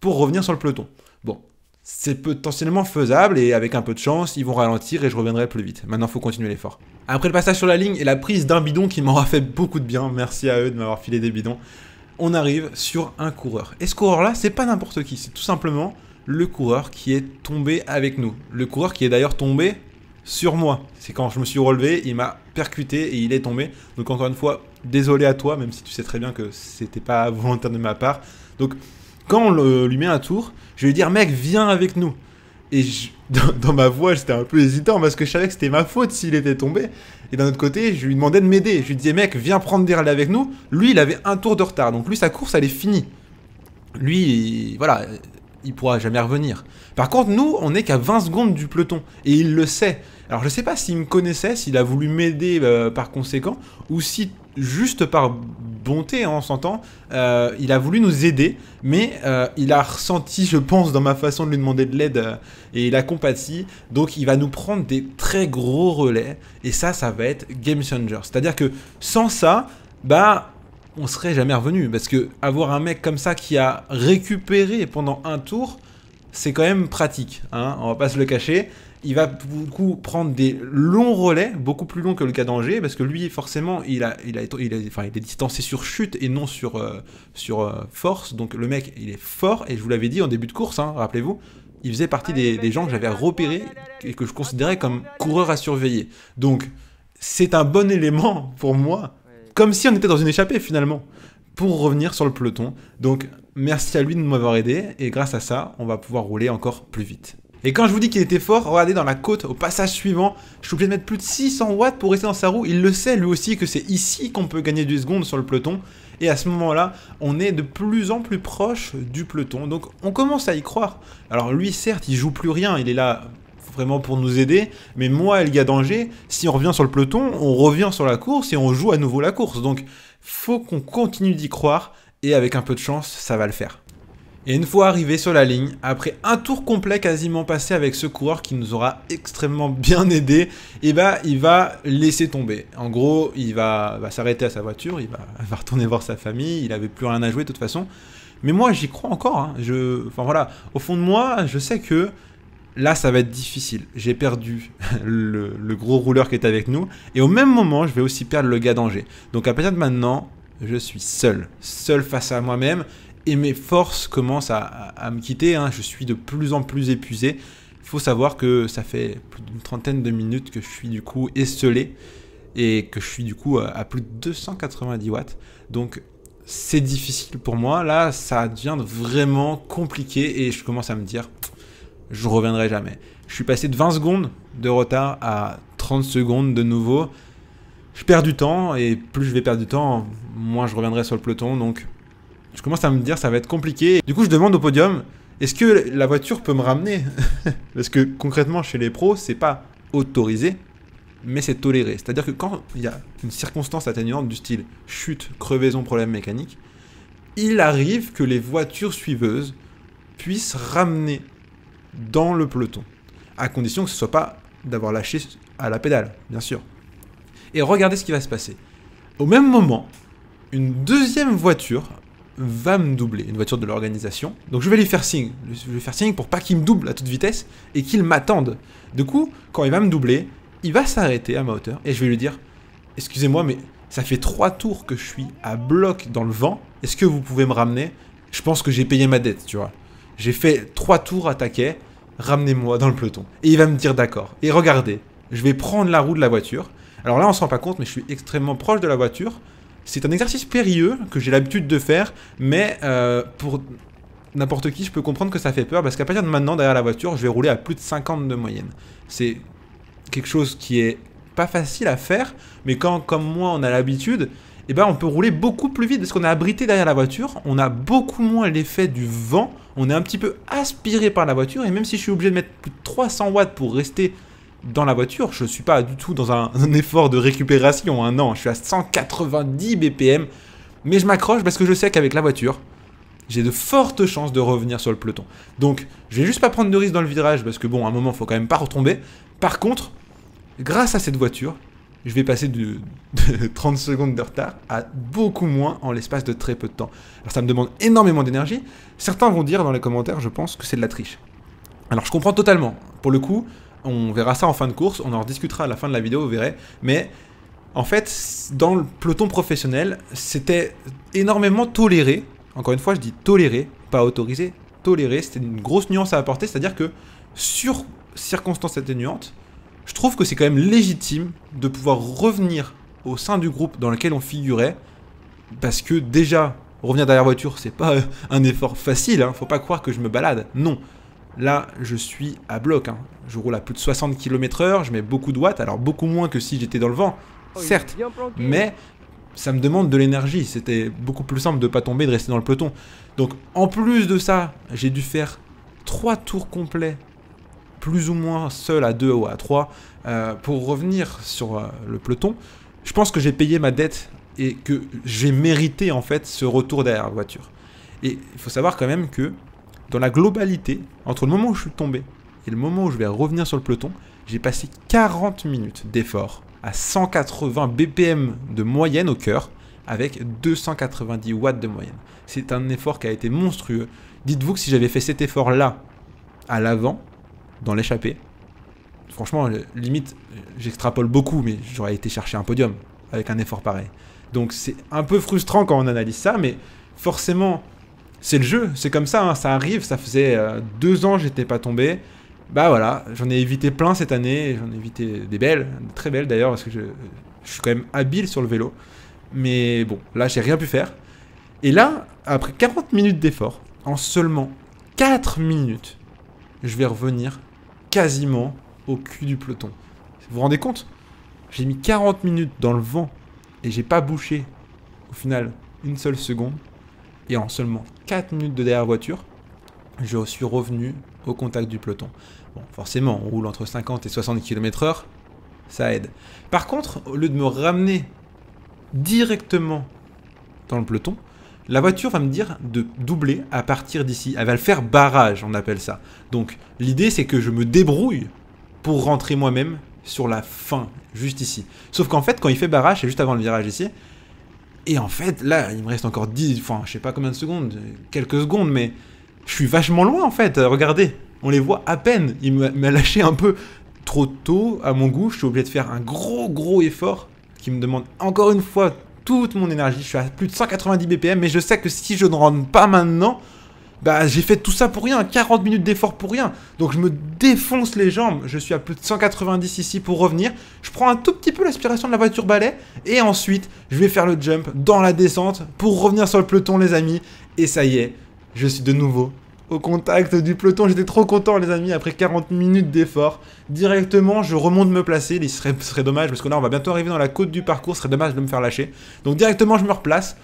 pour revenir sur le peloton. Bon, c'est potentiellement faisable et avec un peu de chance, ils vont ralentir et je reviendrai plus vite. Maintenant, il faut continuer l'effort. Après le passage sur la ligne et la prise d'un bidon qui m'aura fait beaucoup de bien, merci à eux de m'avoir filé des bidons, on arrive sur un coureur. Et ce coureur-là, c'est pas n'importe qui, c'est tout simplement le coureur qui est tombé avec nous. Le coureur qui est d'ailleurs tombé sur moi. C'est quand je me suis relevé, il m'a percuté et il est tombé. Donc encore une fois, désolé à toi, même si tu sais très bien que c'était pas volontaire de ma part. Donc quand on le, lui met un tour, je vais lui dire « Mec, viens avec nous ». Et je, dans, dans ma voix, j'étais un peu hésitant parce que je savais que c'était ma faute s'il était tombé. Et d'un autre côté, je lui demandais de m'aider. Je lui disais « Mec, viens prendre des relais avec nous ». Lui, il avait un tour de retard. Donc lui, sa course, elle est finie. Lui, il, voilà, il pourra jamais revenir. Par contre, nous, on n'est qu'à vingt secondes du peloton. Et il le sait. Alors, je sais pas s'il me connaissait, s'il a voulu m'aider euh, par conséquent, ou si, juste par bonté, hein, on s'entend, euh, il a voulu nous aider, mais euh, il a ressenti, je pense, dans ma façon de lui demander de l'aide, euh, et il a compati, donc il va nous prendre des très gros relais, et ça, ça va être game changer. C'est-à-dire que, sans ça, bah... on serait jamais revenu, parce que avoir un mec comme ça qui a récupéré pendant un tour, c'est quand même pratique, hein, on va pas se le cacher. Il va beaucoup prendre des longs relais, beaucoup plus longs que le cas d'Angers, parce que lui, forcément, il a, il a, il a, enfin, il est distancé sur chute et non sur, euh, sur euh, force, donc le mec, il est fort, et je vous l'avais dit en début de course, hein, rappelez-vous, il faisait partie des, des gens que j'avais repérés et que je considérais comme coureurs à surveiller. Donc, c'est un bon élément pour moi, comme si on était dans une échappée finalement, pour revenir sur le peloton. Donc merci à lui de m'avoir aidé, et grâce à ça, on va pouvoir rouler encore plus vite. Et quand je vous dis qu'il était fort, regardez dans la côte, au passage suivant, je suis obligé de mettre plus de six cents watts pour rester dans sa roue. Il le sait lui aussi que c'est ici qu'on peut gagner deux secondes sur le peloton, et à ce moment-là, on est de plus en plus proche du peloton, donc on commence à y croire. Alors lui, certes, il joue plus rien, il est là vraiment pour nous aider, mais moi et le gars d'Angers, si on revient sur le peloton, on revient sur la course et on joue à nouveau la course. Donc faut qu'on continue d'y croire et avec un peu de chance, ça va le faire. Et une fois arrivé sur la ligne, après un tour complet quasiment passé avec ce coureur qui nous aura extrêmement bien aidé, et bah il va laisser tomber. En gros, il va, va s'arrêter à sa voiture, il va, va retourner voir sa famille, il avait plus rien à jouer de toute façon. Mais moi j'y crois encore, hein. Je, enfin voilà, au fond de moi, je sais que là, ça va être difficile. J'ai perdu le, le gros rouleur qui est avec nous. Et au même moment, je vais aussi perdre le gars d'Angers. Donc à partir de maintenant, je suis seul. Seul face à moi-même. Et mes forces commencent à, à, à me quitter, hein. Je suis de plus en plus épuisé. Il faut savoir que ça fait plus d'une trentaine de minutes que je suis du coup esselé. Et que je suis du coup à, à plus de deux cent quatre-vingt-dix watts. Donc c'est difficile pour moi. Là, ça devient vraiment compliqué. Et je commence à me dire... je reviendrai jamais. Je suis passé de vingt secondes de retard à trente secondes de nouveau. Je perds du temps, et plus je vais perdre du temps, moins je reviendrai sur le peloton, donc je commence à me dire ça va être compliqué. Du coup, je demande au podium, est-ce que la voiture peut me ramener? Parce que concrètement, chez les pros, c'est pas autorisé, mais c'est toléré. C'est-à-dire que quand il y a une circonstance atténuante du style chute, crevaison, problème mécanique, il arrive que les voitures suiveuses puissent ramener dans le peloton, à condition que ce soit pas d'avoir lâché à la pédale, bien sûr. Et regardez ce qui va se passer. Au même moment, une deuxième voiture va me doubler, une voiture de l'organisation. Donc je vais lui faire signe, je vais lui faire signe pour pas qu'il me double à toute vitesse et qu'il m'attende. Du coup, quand il va me doubler, il va s'arrêter à ma hauteur et je vais lui dire « Excusez-moi, mais ça fait trois tours que je suis à bloc dans le vent, est-ce que vous pouvez me ramener? Je pense que j'ai payé ma dette, tu vois. J'ai fait trois tours à taquet, ramenez-moi dans le peloton. » Et il va me dire « D'accord. » Et regardez, je vais prendre la roue de la voiture. Alors là, on ne se rend pas compte, mais je suis extrêmement proche de la voiture. C'est un exercice périlleux que j'ai l'habitude de faire, mais euh, pour n'importe qui, je peux comprendre que ça fait peur, parce qu'à partir de maintenant, derrière la voiture, je vais rouler à plus de cinquante de moyenne. C'est quelque chose qui est pas facile à faire, mais quand, comme moi, on a l'habitude, eh ben, on peut rouler beaucoup plus vite, parce qu'on est abrité derrière la voiture, on a beaucoup moins l'effet du vent, on est un petit peu aspiré par la voiture, et même si je suis obligé de mettre plus de trois cents watts pour rester dans la voiture, je ne suis pas du tout dans un, un effort de récupération, hein, non, je suis à cent quatre-vingt-dix B P M, mais je m'accroche parce que je sais qu'avec la voiture, j'ai de fortes chances de revenir sur le peloton. Donc, je vais juste pas prendre de risque dans le virage, parce que bon, à un moment, il ne faut quand même pas retomber. Par contre, grâce à cette voiture, je vais passer de, de trente secondes de retard à beaucoup moins en l'espace de très peu de temps. Alors, ça me demande énormément d'énergie. Certains vont dire dans les commentaires, je pense, que c'est de la triche. Alors, je comprends totalement. Pour le coup, on verra ça en fin de course, on en rediscutera à la fin de la vidéo, vous verrez. Mais en fait, dans le peloton professionnel, c'était énormément toléré. Encore une fois, je dis toléré, pas autorisé, toléré. C'était une grosse nuance à apporter, c'est-à-dire que sur circonstances atténuantes, je trouve que c'est quand même légitime de pouvoir revenir au sein du groupe dans lequel on figurait, parce que déjà, revenir derrière voiture, c'est pas un effort facile, hein. Faut pas croire que je me balade, non. Là, je suis à bloc, hein. Je roule à plus de soixante kilomètres heure, je mets beaucoup de watts, alors beaucoup moins que si j'étais dans le vent, certes, mais ça me demande de l'énergie, c'était beaucoup plus simple de ne pas tomber, de rester dans le peloton. Donc en plus de ça, j'ai dû faire trois tours complets, plus ou moins seul à deux ou à trois, euh, pour revenir sur euh, le peloton. Je pense que j'ai payé ma dette et que j'ai mérité en fait ce retour derrière la voiture. Et il faut savoir quand même que dans la globalité, entre le moment où je suis tombé et le moment où je vais revenir sur le peloton, j'ai passé quarante minutes d'effort à cent quatre-vingts B P M de moyenne au cœur, avec deux cent quatre-vingt-dix watts de moyenne. C'est un effort qui a été monstrueux. Dites-vous que si j'avais fait cet effort-là à l'avant, dans l'échappée, franchement, limite, j'extrapole beaucoup, mais j'aurais été chercher un podium avec un effort pareil. Donc c'est un peu frustrant quand on analyse ça, mais forcément, c'est le jeu, c'est comme ça, hein, ça arrive, ça faisait euh, deux ans que j'étais pas tombé. Bah voilà, j'en ai évité plein cette année, j'en ai évité des belles, des très belles d'ailleurs, parce que je, je suis quand même habile sur le vélo. Mais bon, là j'ai rien pu faire. Et là, après quarante minutes d'effort, en seulement quatre minutes, je vais revenir quasiment au cul du peloton. Vous vous rendez compte? J'ai mis quarante minutes dans le vent et j'ai pas bouché, au final, une seule seconde. Et en seulement quatre minutes de derrière voiture, je suis revenu au contact du peloton. Bon, forcément, on roule entre cinquante et soixante kilomètres heure, ça aide. Par contre, au lieu de me ramener directement dans le peloton, la voiture va me dire de doubler à partir d'ici. Elle va le faire barrage, on appelle ça. Donc, l'idée, c'est que je me débrouille pour rentrer moi-même sur la fin, juste ici. Sauf qu'en fait, quand il fait barrage, c'est juste avant le virage ici. Et en fait, là, il me reste encore dix, enfin, je sais pas combien de secondes, quelques secondes, mais je suis vachement loin, en fait. Regardez, on les voit à peine. Il m'a lâché un peu trop tôt, à mon goût. Je suis obligé de faire un gros, gros effort qui me demande, encore une fois, toute mon énergie. Je suis à plus de cent quatre-vingt-dix B P M, mais je sais que si je ne rentre pas maintenant, bah, j'ai fait tout ça pour rien, quarante minutes d'effort pour rien. Donc, je me défonce les jambes. Je suis à plus de cent quatre-vingt-dix ici pour revenir. Je prends un tout petit peu l'aspiration de la voiture balai. Et ensuite, je vais faire le jump dans la descente pour revenir sur le peloton, les amis. Et ça y est, je suis de nouveau au contact du peloton. J'étais trop content, les amis, après quarante minutes d'effort. Directement, je remonte me placer. Il serait, serait dommage, parce que là, on va bientôt arriver dans la côte du parcours. Ce serait dommage de me faire lâcher. Donc, directement, je me replace.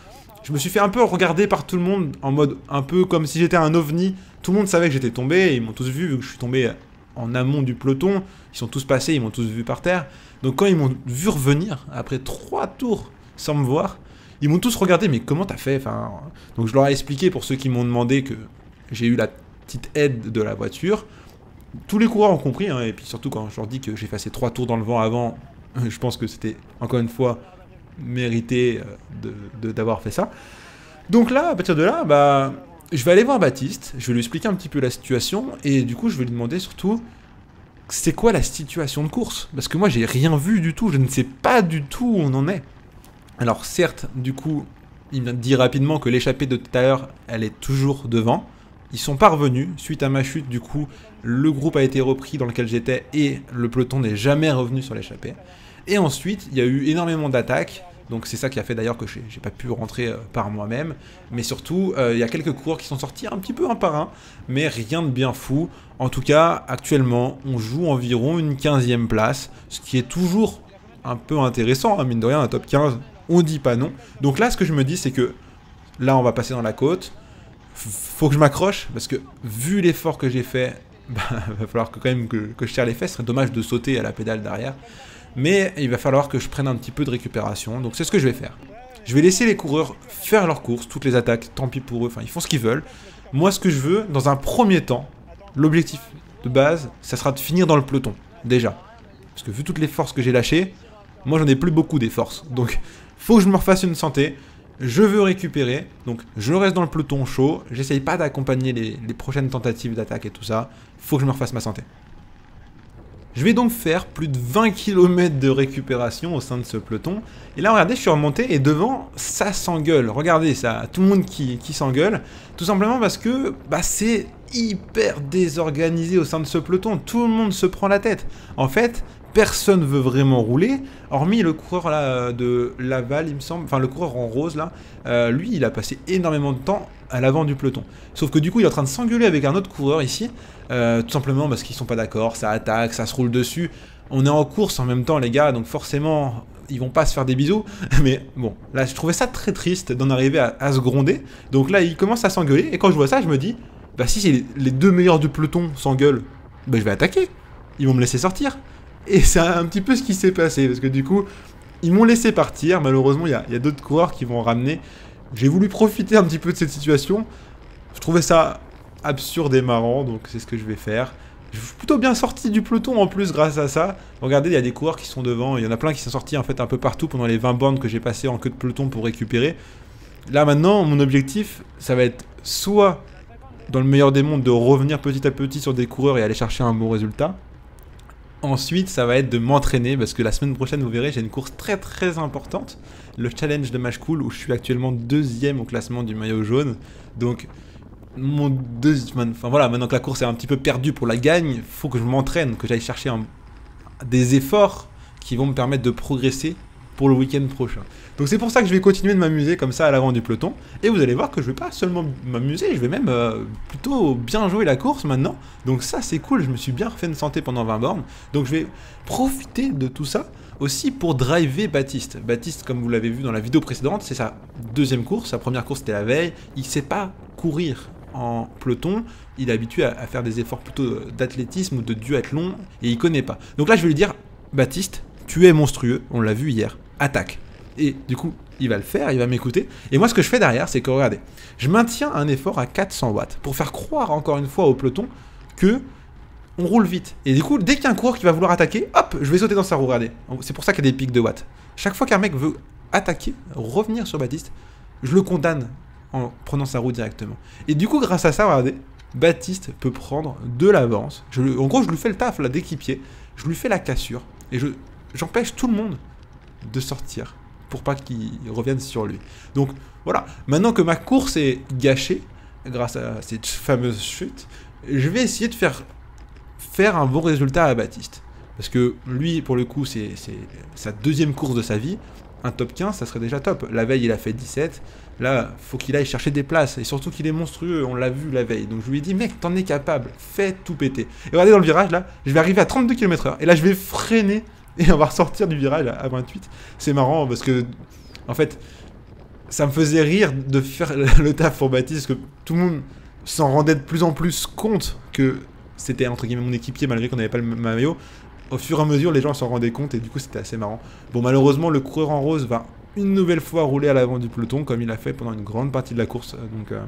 Je me suis fait un peu regarder par tout le monde, en mode un peu comme si j'étais un ovni. Tout le monde savait que j'étais tombé. Et ils m'ont tous vu, vu que je suis tombé en amont du peloton. Ils sont tous passés, ils m'ont tous vu par terre. Donc, quand ils m'ont vu revenir, après trois tours sans me voir, ils m'ont tous regardé, mais comment t'as fait enfin, donc je leur ai expliqué, pour ceux qui m'ont demandé, que j'ai eu la petite aide de la voiture. Tous les coureurs ont compris, hein, et puis surtout quand je leur dis que j'ai passé trois tours dans le vent avant, je pense que c'était, encore une fois, mérité d'avoir fait ça. Donc là, à partir de là, bah, je vais aller voir Baptiste, je vais lui expliquer un petit peu la situation, et du coup je vais lui demander surtout, c'est quoi la situation de course? Parce que moi j'ai rien vu du tout, je ne sais pas du tout où on en est. Alors certes, du coup, il m'a dit rapidement que l'échappée de tout à l'heure, elle est toujours devant. Ils sont pas revenus. Suite à ma chute, du coup, le groupe a été repris dans lequel j'étais et le peloton n'est jamais revenu sur l'échappée. Et ensuite, il y a eu énormément d'attaques. Donc c'est ça qui a fait d'ailleurs que j'ai pas pu rentrer par moi-même. Mais surtout, euh, il y a quelques coureurs qui sont sortis un petit peu un par un, mais rien de bien fou. En tout cas, actuellement, on joue environ une quinzième place, ce qui est toujours un peu intéressant, hein, mine de rien, un top quinze. On dit pas non. Donc là, ce que je me dis, c'est que là, on va passer dans la côte. Faut que je m'accroche, parce que vu l'effort que j'ai fait, bah, va falloir que, quand même que, que je tire les fesses. Ce serait dommage de sauter à la pédale derrière. Mais il va falloir que je prenne un petit peu de récupération. Donc c'est ce que je vais faire. Je vais laisser les coureurs faire leurs courses, toutes les attaques, tant pis pour eux. Enfin, ils font ce qu'ils veulent. Moi, ce que je veux, dans un premier temps, l'objectif de base, ça sera de finir dans le peloton, déjà. Parce que vu toutes les forces que j'ai lâchées, moi, j'en ai plus beaucoup des forces. Donc... faut que je me refasse une santé, je veux récupérer, donc je reste dans le peloton chaud, j'essaye pas d'accompagner les, les prochaines tentatives d'attaque et tout ça, faut que je me refasse ma santé. Je vais donc faire plus de vingt kilomètres de récupération au sein de ce peloton, et là regardez, je suis remonté et devant, ça s'engueule, regardez ça, tout le monde qui, qui s'engueule, tout simplement parce que bah, c'est hyper désorganisé au sein de ce peloton, tout le monde se prend la tête, en fait... personne veut vraiment rouler, hormis le coureur là, de Laval, il me semble, enfin le coureur en rose là, euh, lui il a passé énormément de temps à l'avant du peloton. Sauf que du coup il est en train de s'engueuler avec un autre coureur ici, euh, tout simplement parce qu'ils sont pas d'accord, ça attaque, ça se roule dessus. On est en course en même temps les gars, donc forcément ils vont pas se faire des bisous, mais bon, là je trouvais ça très triste d'en arriver à, à se gronder. Donc là il commence à s'engueuler, et quand je vois ça je me dis, bah si les deux meilleurs du peloton s'engueulent, bah je vais attaquer, ils vont me laisser sortir. Et c'est un petit peu ce qui s'est passé, parce que du coup, ils m'ont laissé partir. Malheureusement, il y a, y a d'autres coureurs qui vont ramener. J'ai voulu profiter un petit peu de cette situation. Je trouvais ça absurde et marrant, donc c'est ce que je vais faire. Je suis plutôt bien sorti du peloton en plus grâce à ça. Regardez, il y a des coureurs qui sont devant. Il y en a plein qui sont sortis en fait un peu partout pendant les vingt bornes que j'ai passées en queue de peloton pour récupérer. Là maintenant, mon objectif, ça va être soit, dans le meilleur des mondes, de revenir petit à petit sur des coureurs et aller chercher un bon résultat. Ensuite, ça va être de m'entraîner, parce que la semaine prochaine, vous verrez, j'ai une course très très importante, le Challenge de Machecool, où je suis actuellement deuxième au classement du maillot jaune. Donc, mon deuxième, enfin voilà, maintenant que la course est un petit peu perdue pour la gagne, il faut que je m'entraîne, que j'aille chercher un... des efforts qui vont me permettre de progresser pour le week-end prochain. Donc c'est pour ça que je vais continuer de m'amuser comme ça à l'avant du peloton, et vous allez voir que je vais pas seulement m'amuser, je vais même euh, plutôt bien jouer la course maintenant, donc ça c'est cool, je me suis bien refait une santé pendant vingt bornes, donc je vais profiter de tout ça aussi pour driver Baptiste. Baptiste, comme vous l'avez vu dans la vidéo précédente, c'est sa deuxième course, sa première course c'était la veille, il sait pas courir en peloton, il est habitué à, à faire des efforts plutôt d'athlétisme ou de duathlon, et il connaît pas. Donc là je vais lui dire, Baptiste, tu es monstrueux, on l'a vu hier, attaque. Et du coup, il va le faire, il va m'écouter. Et moi, ce que je fais derrière, c'est que, regardez, je maintiens un effort à quatre cents watts pour faire croire, encore une fois, au peloton que on roule vite. Et du coup, dès qu'il y a un coureur qui va vouloir attaquer, hop, je vais sauter dans sa roue, regardez. C'est pour ça qu'il y a des pics de watts. Chaque fois qu'un mec veut attaquer, revenir sur Baptiste, je le condamne en prenant sa roue directement. Et du coup, grâce à ça, regardez, Baptiste peut prendre de l'avance. En gros, je lui fais le taf, là, d'équipier. Je lui fais la cassure. Et je j'empêche tout le monde de sortir, pour pas qu'il revienne sur lui. Donc voilà, maintenant que ma course est gâchée, grâce à cette fameuse chute, je vais essayer de faire, faire un bon résultat à Baptiste. Parce que lui, pour le coup, c'est sa deuxième course de sa vie, un top quinze, ça serait déjà top. La veille, il a fait dix-sept. Là, faut qu'il aille chercher des places. Et surtout qu'il est monstrueux, on l'a vu la veille. Donc je lui ai dit, mec, t'en es capable. Fais tout péter. Et regardez dans le virage, là, je vais arriver à trente-deux kilomètres heure. Et là, je vais freiner. Et on va ressortir du virage à vingt-huit. C'est marrant parce que, en fait, ça me faisait rire de faire le taf pour Baptiste. Que tout le monde s'en rendait de plus en plus compte que c'était, entre guillemets, mon équipier, malgré qu'on n'avait pas le maillot. Au fur et à mesure, les gens s'en rendaient compte et du coup, c'était assez marrant. Bon, malheureusement, le coureur en rose va une nouvelle fois rouler à l'avant du peloton, comme il a fait pendant une grande partie de la course. Donc, euh,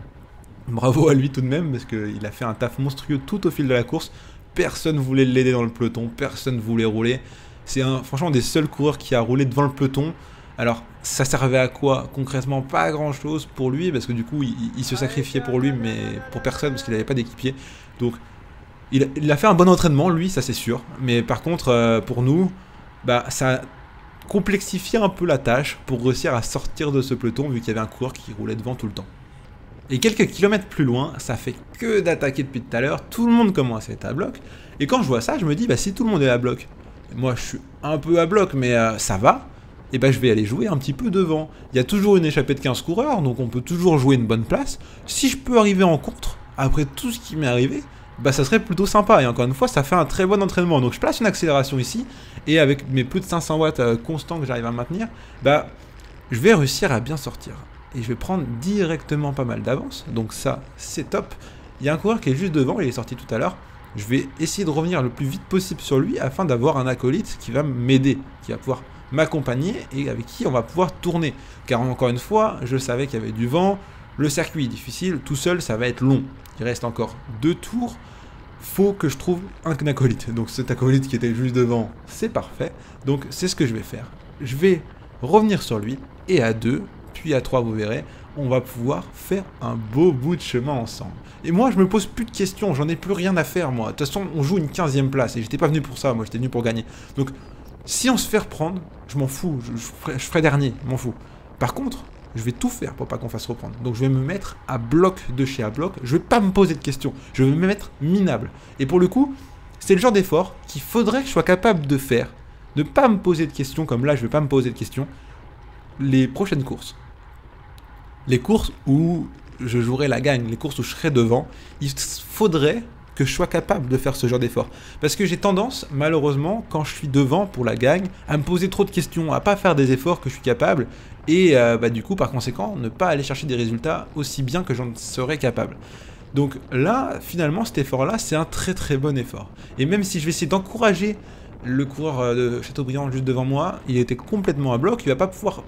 bravo à lui tout de même, parce qu'il a fait un taf monstrueux tout au fil de la course. Personne ne voulait l'aider dans le peloton, personne ne voulait rouler. C'est un, franchement un des seuls coureurs qui a roulé devant le peloton. Alors, ça servait à quoi concrètement? Pas grand-chose pour lui, parce que du coup, il, il se sacrifiait pour lui, mais pour personne, parce qu'il n'avait pas d'équipier. Donc, Il a, il a fait un bon entraînement, lui, ça c'est sûr. Mais par contre, euh, pour nous, bah, ça complexifiait un peu la tâche pour réussir à sortir de ce peloton, vu qu'il y avait un coureur qui roulait devant tout le temps. Et quelques kilomètres plus loin, ça fait que d'attaquer depuis tout à l'heure. Tout le monde commence à être à bloc. Et quand je vois ça, je me dis, bah, si tout le monde est à bloc, moi je suis un peu à bloc, mais euh, ça va. Et eh ben, je vais aller jouer un petit peu devant. Il y a toujours une échappée de quinze coureurs, donc on peut toujours jouer une bonne place. Si je peux arriver en contre, après tout ce qui m'est arrivé, bah ça serait plutôt sympa, et encore une fois ça fait un très bon entraînement. Donc je place une accélération ici, et avec mes plus de cinq cents watts euh, constants que j'arrive à maintenir, bah je vais réussir à bien sortir. Et je vais prendre directement pas mal d'avance, donc ça c'est top. Il y a un coureur qui est juste devant, il est sorti tout à l'heure. Je vais essayer de revenir le plus vite possible sur lui afin d'avoir un acolyte qui va m'aider, qui va pouvoir m'accompagner et avec qui on va pouvoir tourner. Car encore une fois, je savais qu'il y avait du vent, le circuit est difficile, tout seul ça va être long. Il reste encore deux tours. Faut que je trouve un acolyte. Donc cet acolyte qui était juste devant, c'est parfait. Donc c'est ce que je vais faire. Je vais revenir sur lui. Et à deux, puis à trois, vous verrez, on va pouvoir faire un beau bout de chemin ensemble. Et moi, je me pose plus de questions. J'en ai plus rien à faire, moi. De toute façon, on joue une quinzième place. Et j'étais pas venu pour ça. Moi, j'étais venu pour gagner. Donc si on se fait reprendre, je m'en fous. Je, je, ferai, je ferai dernier. M'en fous. Par contre, je vais tout faire pour pas qu'on fasse reprendre. Donc je vais me mettre à bloc de chez à bloc. Je vais pas me poser de questions. Je vais me mettre minable. Et pour le coup, c'est le genre d'effort qu'il faudrait que je sois capable de faire. Ne pas me poser de questions, comme là je vais pas me poser de questions. Les prochaines courses. Les courses où je jouerai la gagne, les courses où je serai devant, il faudrait que je sois capable de faire ce genre d'effort. Parce que j'ai tendance, malheureusement, quand je suis devant pour la gagne, à me poser trop de questions, à pas faire des efforts que je suis capable, et euh, bah, du coup, par conséquent, ne pas aller chercher des résultats aussi bien que j'en serais capable. Donc là, finalement, cet effort-là, c'est un très très bon effort. Et même si je vais essayer d'encourager le coureur de Châteaubriant juste devant moi, il était complètement à bloc, il va pas pouvoir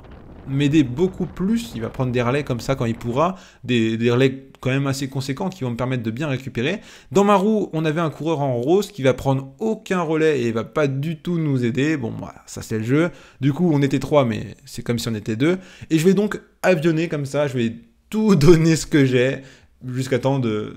m'aider beaucoup plus, il va prendre des relais comme ça quand il pourra, des, des relais quand même assez conséquents qui vont me permettre de bien récupérer. Dans ma roue, on avait un coureur en rose qui va prendre aucun relais et il va pas du tout nous aider. Bon, voilà, ça c'est le jeu. Du coup, on était trois, mais c'est comme si on était deux. Et je vais donc avionner comme ça, je vais tout donner ce que j'ai, jusqu'à temps de,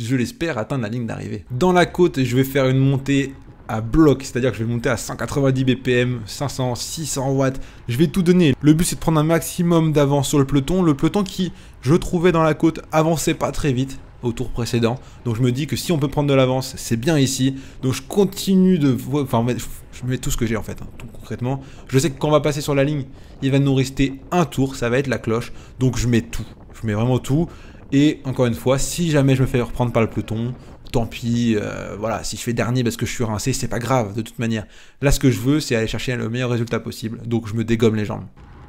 je l'espère, atteindre la ligne d'arrivée. Dans la côte, je vais faire une montée à bloc, c'est à dire que je vais monter à cent quatre-vingt-dix B P M, cinq cents, six cents watts, je vais tout donner. Le but c'est de prendre un maximum d'avance sur le peloton, le peloton qui, je trouvais dans la côte, avançait pas très vite au tour précédent, donc je me dis que si on peut prendre de l'avance, c'est bien ici, donc je continue de, enfin je mets tout ce que j'ai en fait, hein, tout concrètement. Je sais que quand on va passer sur la ligne, il va nous rester un tour, ça va être la cloche, donc je mets tout, je mets vraiment tout, et encore une fois, si jamais je me fais reprendre par le peloton, tant pis, euh, voilà, si je fais dernier parce que je suis rincé, c'est pas grave, de toute manière. Là, ce que je veux, c'est aller chercher le meilleur résultat possible, donc je me dégomme les jambes.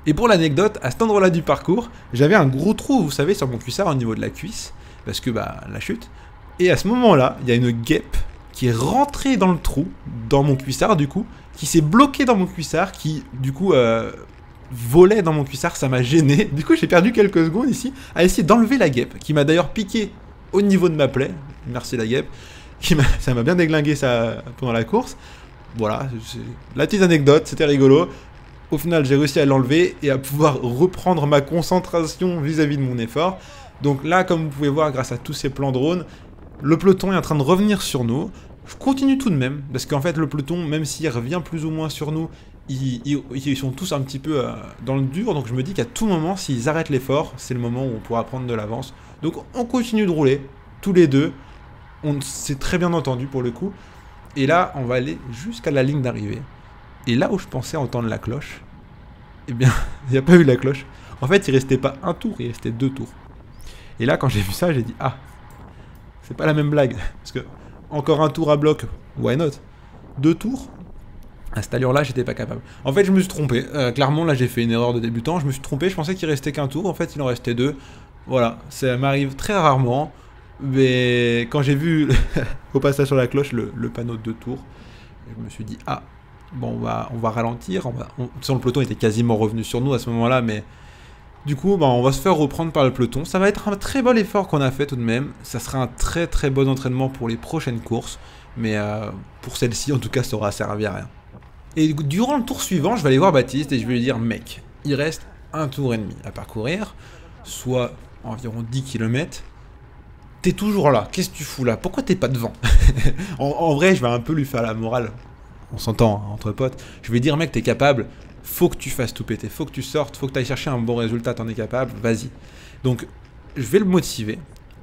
Et pour l'anecdote, à cet endroit-là du parcours, j'avais un gros trou, vous savez, sur mon cuissard au niveau de la cuisse, parce que, bah, la chute. Et à ce moment-là, il y a une guêpe qui est rentrée dans le trou, dans mon cuissard, du coup, qui s'est bloquée dans mon cuissard, qui, du coup, euh, volait dans mon cuissard, ça m'a gêné. Du coup, j'ai perdu quelques secondes ici, à essayer d'enlever la guêpe, qui m'a d'ailleurs piqué au niveau de ma plaie. Merci la guêpe, qui ça m'a bien déglingué ça pendant la course. Voilà, la petite anecdote, c'était rigolo. Au final, j'ai réussi à l'enlever et à pouvoir reprendre ma concentration vis-à-vis de mon effort. Donc là, comme vous pouvez voir, grâce à tous ces plans drones, le peloton est en train de revenir sur nous. Je continue tout de même, parce qu'en fait, le peloton, même s'il revient plus ou moins sur nous, ils, ils, ils sont tous un petit peu euh, dans le dur. Donc je me dis qu'à tout moment, s'ils arrêtent l'effort, c'est le moment où on pourra prendre de l'avance. Donc on continue de rouler, tous les deux. On s'est très bien entendu pour le coup. Et là, on va aller jusqu'à la ligne d'arrivée. Et là où je pensais entendre la cloche, eh bien, il n'y a pas eu la cloche. En fait, il restait pas un tour, il restait deux tours. Et là, quand j'ai vu ça, j'ai dit, ah, c'est pas la même blague. Parce que, encore un tour à bloc, why not? Deux tours, à cette allure-là, j'étais pas capable. En fait, je me suis trompé. Euh, clairement, là, j'ai fait une erreur de débutant. Je me suis trompé, je pensais qu'il restait qu'un tour. En fait, il en restait deux. Voilà, ça m'arrive très rarement. Mais quand j'ai vu, au passage sur la cloche, le, le panneau de deux tours, je me suis dit, ah, bon, on va, on va ralentir. On va, on, sur le peloton était quasiment revenu sur nous à ce moment-là, mais... Du coup, bah, on va se faire reprendre par le peloton. Ça va être un très bon effort qu'on a fait tout de même. Ça sera un très très bon entraînement pour les prochaines courses. Mais euh, pour celle-ci, en tout cas, ça aura servi à rien. Et durant le tour suivant, je vais aller voir Baptiste et je vais lui dire, mec, il reste un tour et demi à parcourir, soit environ dix kilomètres. T'es toujours là, qu'est-ce que tu fous là? Pourquoi t'es pas devant? en, en vrai, je vais un peu lui faire la morale. On s'entend, hein, entre potes. Je vais dire, mec, t'es capable. Faut que tu fasses tout péter, faut que tu sortes, faut que tu ailles chercher un bon résultat, t'en es capable, vas-y. Donc, je vais le motiver,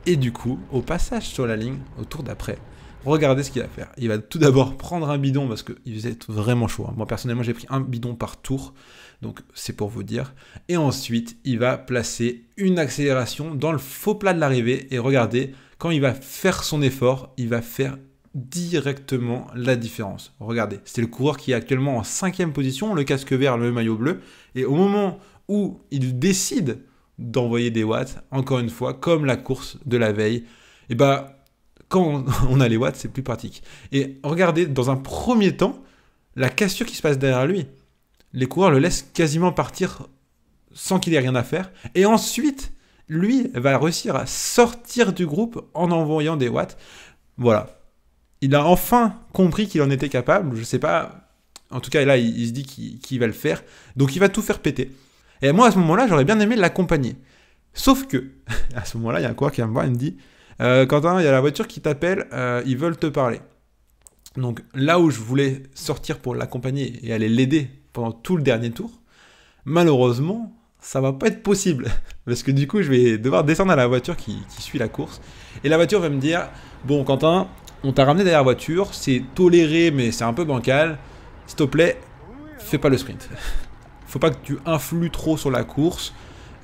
et du coup, au passage sur la ligne, au tour d'après, regardez ce qu'il va faire. Il va tout d'abord prendre un bidon, parce qu'il faisait vraiment chaud. Moi, personnellement, j'ai pris un bidon par tour, donc c'est pour vous dire. Et ensuite, il va placer une accélération dans le faux plat de l'arrivée, et regardez, quand il va faire son effort, il va faire directement la différence. Regardez, c'est le coureur qui est actuellement en cinquième position, le casque vert, le maillot bleu, et au moment où il décide d'envoyer des watts, encore une fois, comme la course de la veille, et bah quand on a les watts, c'est plus pratique. Et regardez, dans un premier temps, la cassure qui se passe derrière lui, les coureurs le laissent quasiment partir sans qu'il ait rien à faire, et ensuite, lui va réussir à sortir du groupe en envoyant des watts. Voilà. Il a enfin compris qu'il en était capable, je sais pas, en tout cas là il, il se dit qu'il qu'il va le faire, donc il va tout faire péter. Et moi à ce moment-là j'aurais bien aimé l'accompagner, sauf que, à ce moment-là il y a un coureur qui vient me voir, il me dit euh, « Quentin, il y a la voiture qui t'appelle, euh, ils veulent te parler ». Donc là où je voulais sortir pour l'accompagner et aller l'aider pendant tout le dernier tour, malheureusement ça va pas être possible, parce que du coup je vais devoir descendre à la voiture qui, qui suit la course, et la voiture va me dire « Bon Quentin, on t'a ramené derrière la voiture, c'est toléré mais c'est un peu bancal, s'il te plaît, fais pas le sprint. Faut pas que tu influes trop sur la course,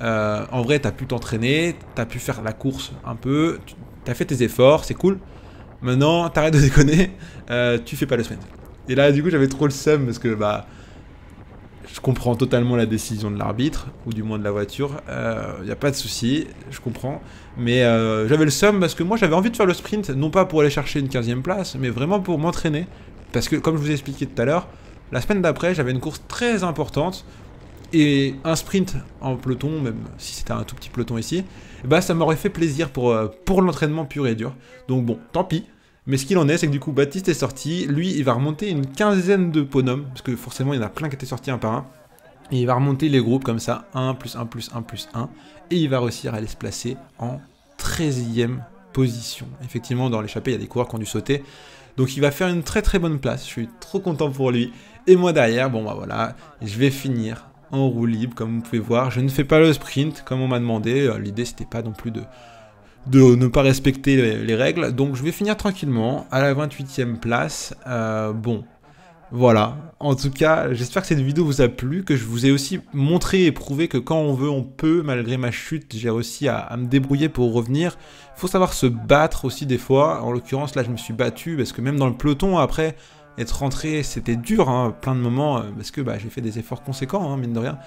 euh, en vrai t'as pu t'entraîner, t'as pu faire la course un peu, t'as fait tes efforts, c'est cool, maintenant t'arrêtes de déconner, euh, tu fais pas le sprint. » Et là du coup j'avais trop le seum parce que bah, je comprends totalement la décision de l'arbitre, ou du moins de la voiture, euh, y a pas de souci, je comprends. Mais euh, j'avais le seum parce que moi j'avais envie de faire le sprint, non pas pour aller chercher une quinzième place, mais vraiment pour m'entraîner. Parce que comme je vous ai expliqué tout à l'heure, la semaine d'après j'avais une course très importante, et un sprint en peloton, même si c'était un tout petit peloton ici, bah ça m'aurait fait plaisir pour, euh, pour l'entraînement pur et dur. Donc bon, tant pis. Mais ce qu'il en est, c'est que du coup Baptiste est sorti, lui il va remonter une quinzaine de ponums, parce que forcément il y en a plein qui étaient sortis un par un, et il va remonter les groupes comme ça, un plus un plus un plus un, et il va réussir à aller se placer en treizième position. Effectivement dans l'échappée il y a des coureurs qui ont dû sauter, donc il va faire une très très bonne place, je suis trop content pour lui, et moi derrière, bon bah voilà, je vais finir en roue libre comme vous pouvez voir, je ne fais pas le sprint comme on m'a demandé, l'idée c'était pas non plus de... de ne pas respecter les règles, donc je vais finir tranquillement à la vingt-huitième place, euh, bon, voilà, en tout cas, j'espère que cette vidéo vous a plu, que je vous ai aussi montré et prouvé que quand on veut, on peut, malgré ma chute, j'ai réussi à, à me débrouiller pour revenir, il faut savoir se battre aussi des fois, en l'occurrence là je me suis battu, parce que même dans le peloton après, être rentré c'était dur, hein, plein de moments, parce que bah, j'ai fait des efforts conséquents, hein, mine de rien.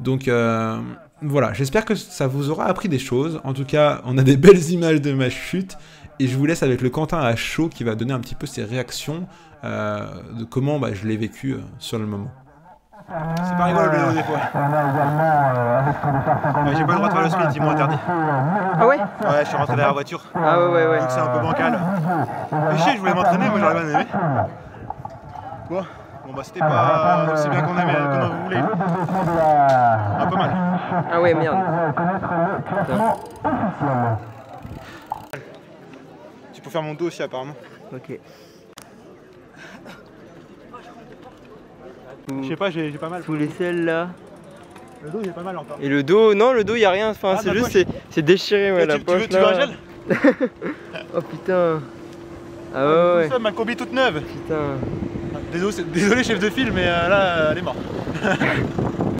Donc euh, voilà, j'espère que ça vous aura appris des choses. En tout cas, on a des belles images de ma chute. Et je vous laisse avec le Quentin à chaud qui va donner un petit peu ses réactions euh, de comment bah, je l'ai vécu euh, sur le moment. C'est pas rigolo le vélo des fois. Ouais, j'ai pas le droit de faire le sprint, ils m'ont interdit. Ah ouais? Ouais, je suis rentré derrière la voiture. Ah ouais, ouais, ouais. Donc c'est un peu bancal. Mais chier, je voulais m'entraîner, moi j'aurais bien aimé. Quoi? Bon bah c'était pas aussi bien qu'on aimait, qu'on voulait. Un peu mal. Ah ouais merde. Attends. Tu peux faire mon dos aussi apparemment. Ok. Je sais pas, j'ai pas mal. Tous les selles là. Le dos j'ai pas mal encore. Et le dos, non le dos y a rien, enfin ah, c'est juste c'est déchiré ouais, la tu, poche. Tu veux, tu veux un gel? Oh putain. Ah ouais ouais. Ça, ma combi toute neuve. Putain. Désolé, désolé chef de file mais euh, là euh, elle est morte.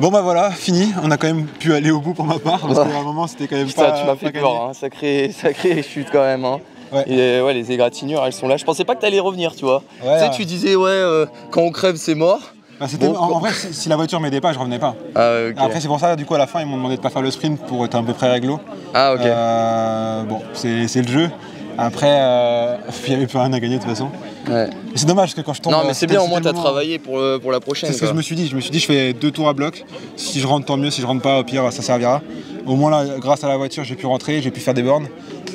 Bon bah voilà, fini, on a quand même pu aller au bout pour ma part, parce qu'à un moment c'était quand même Putain, pas Putain, tu m'as fait peur, hein. sacrée, sacrée chute quand même. Hein. Ouais. Et ouais, les égratignures, elles sont là. Je pensais pas que t'allais revenir, tu vois. Ouais, tu sais, euh... tu disais, ouais, euh, quand on crève, c'est mort. Bah, bon, en, en vrai, si, si la voiture m'aidait pas, je revenais pas. Ah, okay. Après, c'est pour ça, du coup, à la fin, ils m'ont demandé de pas faire le sprint pour être un peu près réglo. Ah, ok. Euh, bon, c'est le jeu. Après, euh, il n'y avait plus rien à gagner de toute façon. Ouais. C'est dommage parce que quand je tombe. Non, mais c'est bien, au moins t'as travaillé pour, le, pour la prochaine. C'est ce que je me suis dit. Je me suis dit, je fais deux tours à bloc. Si je rentre, tant mieux. Si je rentre pas, au pire, ça servira. Au moins, là, grâce à la voiture, j'ai pu rentrer, j'ai pu faire des bornes.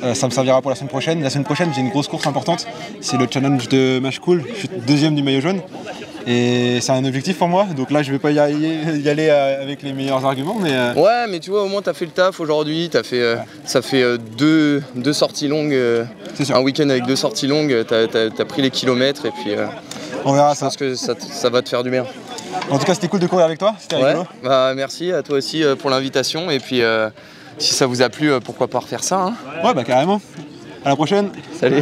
Euh, ça me servira pour la semaine prochaine. La semaine prochaine, j'ai une grosse course importante. C'est le challenge de Machecool. Je suis deuxième du maillot jaune. Et c'est un objectif pour moi, donc là je vais pas y aller, y aller avec les meilleurs arguments, mais... Euh... Ouais, mais tu vois, au moins t'as fait le taf aujourd'hui, t'as fait, euh, ouais. ça fait euh, deux, deux sorties longues, euh, un week-end avec deux sorties longues, t'as t'as pris les kilomètres et puis... Euh, On verra ça. Je pense que ça, ça va te faire du bien. En tout cas, c'était cool de courir avec toi, c'était ouais. rigolo. Bah, merci à toi aussi euh, pour l'invitation, et puis euh, si ça vous a plu, euh, pourquoi pas refaire ça hein. Ouais, bah carrément. À la prochaine. Salut.